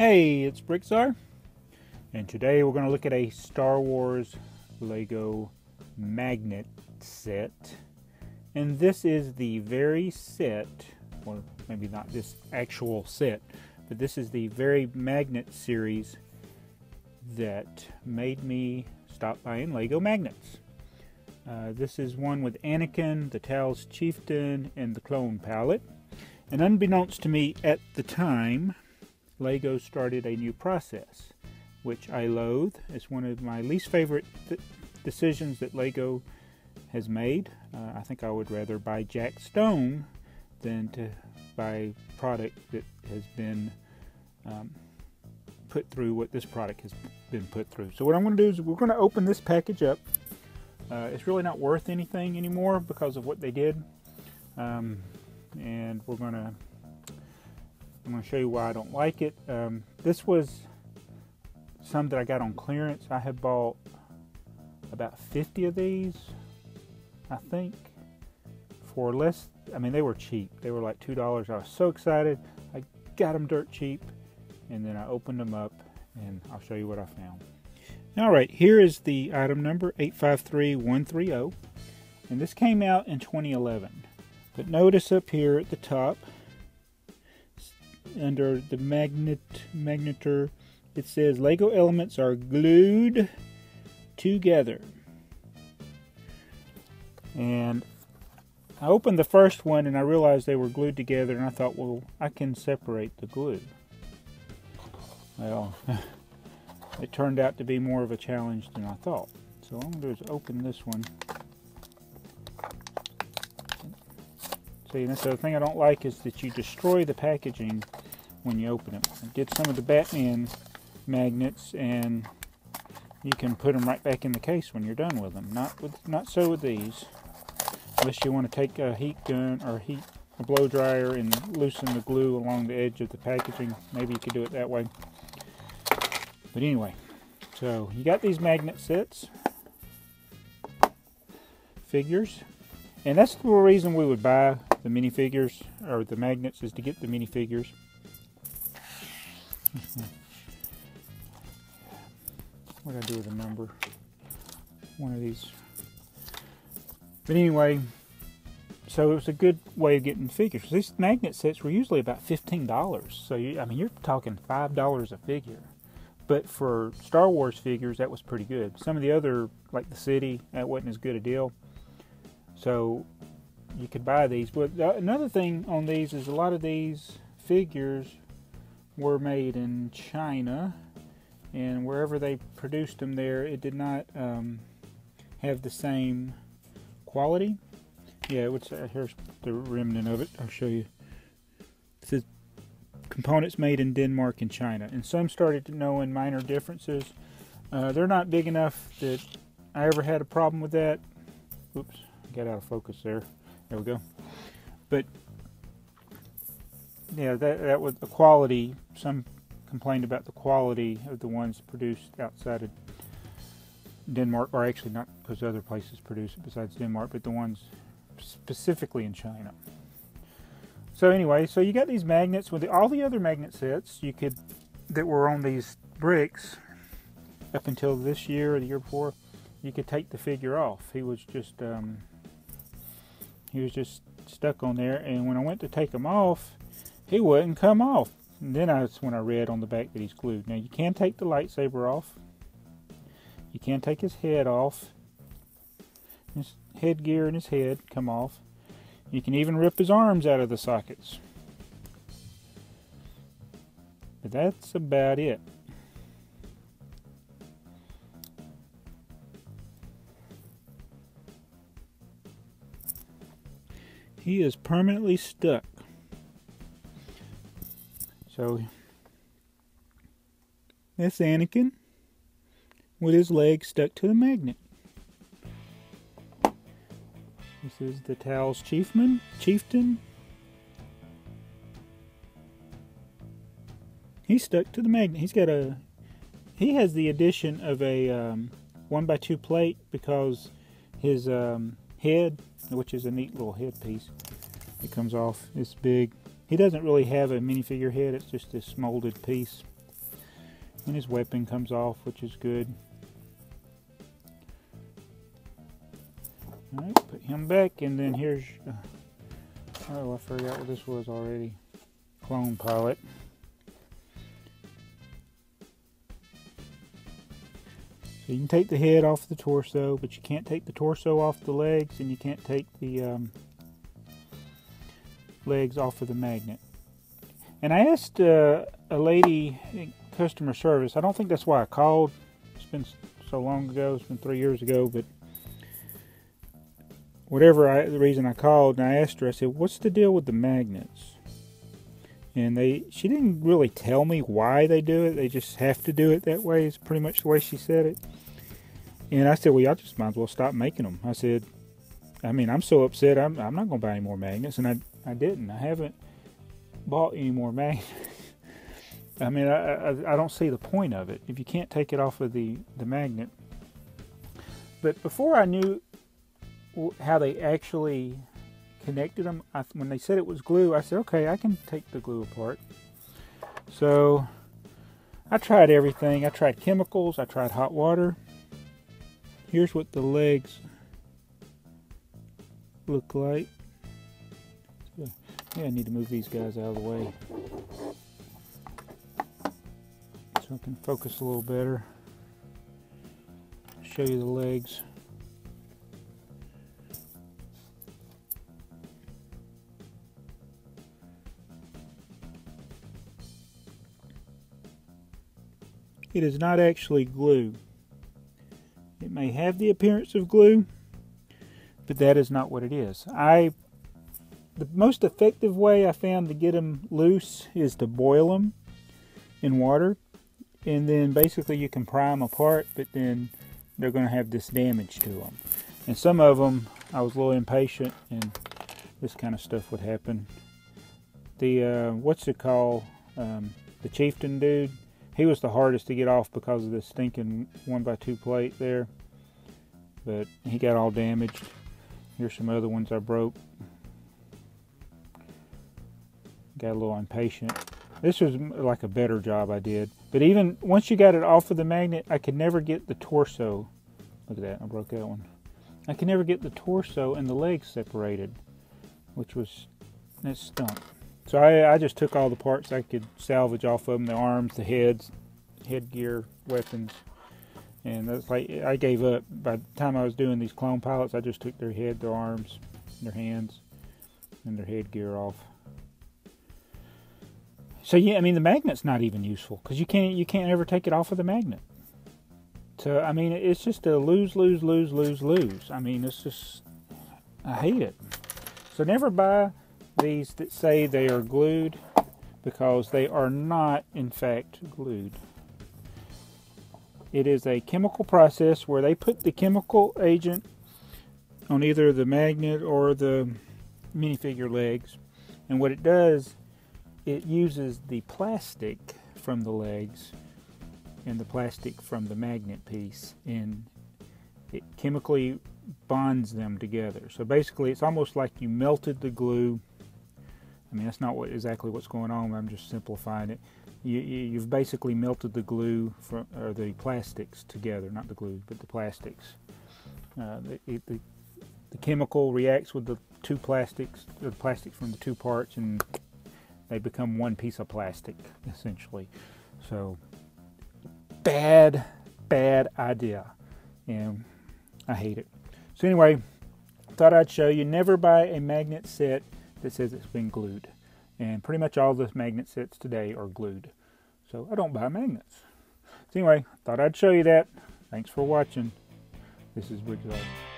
Hey, it's BrickTsar, and today we're going to look at a Star Wars Lego magnet set. And this is the very set, or maybe not this actual set, but this is the very magnet series that made me stop buying Lego magnets. This is one with Anakin, the Talz chieftain, and the clone palette. And unbeknownst to me at the time, Lego started a new process, which I loathe. It's one of my least favorite decisions that Lego has made. I think I would rather buy Jack Stone than to buy product that has been put through what this product has been put through. So what I'm going to do is we're going to open this package up. It's really not worth anything anymore because of what they did, and we're going to I'm going to show you why I don't like it. This was some that I got on clearance. I had bought about 50 of these, I think, for less. I memean, they were cheap. They were like $2. I was so excited. I got them dirt cheap, and then I opened them up, and I'll show you what I found. All right, here is the item number 853130, and this came out in 2011. But notice up here at the top, under the magneter, it says Lego elements are glued together. And I opened the first one and I realized they were glued together, and I thought, well, I can separate the glue. Well, it turned out to be more of a challenge than I thought. So what I'm going to do is open this one. See, and that's the thing I don't like, is that you destroy the packaging when you open it. I did some of the Batman magnets, and you can put them right back in the case when you're done with them. Not so with these, unless you want to take a heat gun or a blow dryer and loosen the glue along the edge of the packaging. Maybe you could do it that way. But anyway, so you got these magnet sets, figures. And that's the reason we would buy the minifigures, or the magnets, is to get the minifigures. What did I do with the number? One of these. But anyway, so it was a good way of getting figures. These magnet sets were usually about $15. So, you're talking $5 a figure. But for Star Wars figures, that was pretty good. Some of the other, like the City, that wasn't as good a deal. So you could buy these. But another thing on these is a lot of these figures were made in China, and wherever they produced them there, it did not have the same quality. Yeah, here's the remnant of it. I'll show you. It says components made in Denmark and China, and some started to know in minor differences. They're not big enough that I ever had a problem with that. Oops. Got out of focus there. There we go. But yeah, that was the quality. Some complained about the quality of the ones produced outside of Denmark, or actually not, because other places produce it besides Denmark, but the ones specifically in China. So anyway, so you got these magnets with all the other magnet sets that were on these bricks up until this year or the year before. You could take the figure off. He was just he was just stuck on there, and when I went to take him off, he wouldn't come off. And then that's when I read on the back that he's glued. Now you can take the lightsaber off. You can take his head off. His headgear and his head come off. You can even rip his arms out of the sockets. But that's about it. He is permanently stuck. So that's Anakin with his leg stuck to the magnet. This is the Talz chieftain. He's stuck to the magnet. He has the addition of a 1x2 plate, because his head, which is a neat little headpiece, it comes off. It's big. He doesn't really have a minifigure head. It's just this molded piece. And his weapon comes off, which is good. Alright, put him back, and then here's... oh, I forgot what this was already. Clone pilot. So you can take the head off the torso, but you can't take the torso off the legs, and you can't take the legs off of the magnet. And I asked a lady in customer service, I don't think that's why I called. It's been so long ago, it's been 3 years ago, but whatever the reason I called, and I asked her, I said, what's the deal with the magnets? And she didn't really tell me why they do it. They just have to do it that way. It's pretty much the way she said it. And I said, well, y'all just might as well stop making them. I said, I mean, I'm so upset. I'm not going to buy any more magnets. And I didn't. I haven't bought any more magnets. I mean, I don't see the point of it if you can't take it off of the magnet. But before I knew how they actually connected them, when they said it was glue, I said, okay, I can take the glue apart. So I tried everything. I tried chemicals, I tried hot water. Here's what the legs look like. Yeah, I need to move these guys out of the way so I can focus a little better. Show you the legs. It is not actually glue. It may have the appearance of glue, but that is not what it is. The most effective way I found to get them loose is to boil them in water, and then basically you can pry them apart, but then they're going to have this damage to them. And some of them, I was a little impatient, and this kind of stuff would happen. The the Chieftain dude, he was the hardest to get off because of this stinking 1x2 plate there, but he got all damaged. Here's some other ones I broke. Got a little impatient. This was like a better job I did. But even once you got it off of the magnet, I could never get the torso. Look at that, I broke that one. I could never get the torso and the legs separated, which was, that stunk. So I just took all the parts I could salvage off of them, the arms, the heads, headgear, weapons. And that's like, I gave up. By the time I was doing these clone pilots, I just took their head, their arms, their hands, and their headgear off. So yeah, I mean, the magnet's not even useful because you can't ever take it off of the magnet. So I mean, it's just a lose. I mean, it's just, I hate it. So never buy these that say they are glued, because they are not in fact glued. It is a chemical process where they put the chemical agent on either the magnet or the minifigure legs, and what it does, it uses the plastic from the legs and the plastic from the magnet piece, and it chemically bonds them together. So basically it's almost like you melted the glue. I mean, that's not exactly what's going on, but I'm just simplifying it. You've basically melted the glue or the plastics together, not the glue, but the plastics. The chemical reacts with the two plastics, the plastics from the two parts, and they become one piece of plastic, essentially. So, bad idea. And I hate it. So anyway, thought I'd show you, never buy a magnet set that says it's been glued. And pretty much all the magnet sets today are glued. So I don't buy magnets. So anyway, thought I'd show you that. Thanks for watching. This is BrickTsar.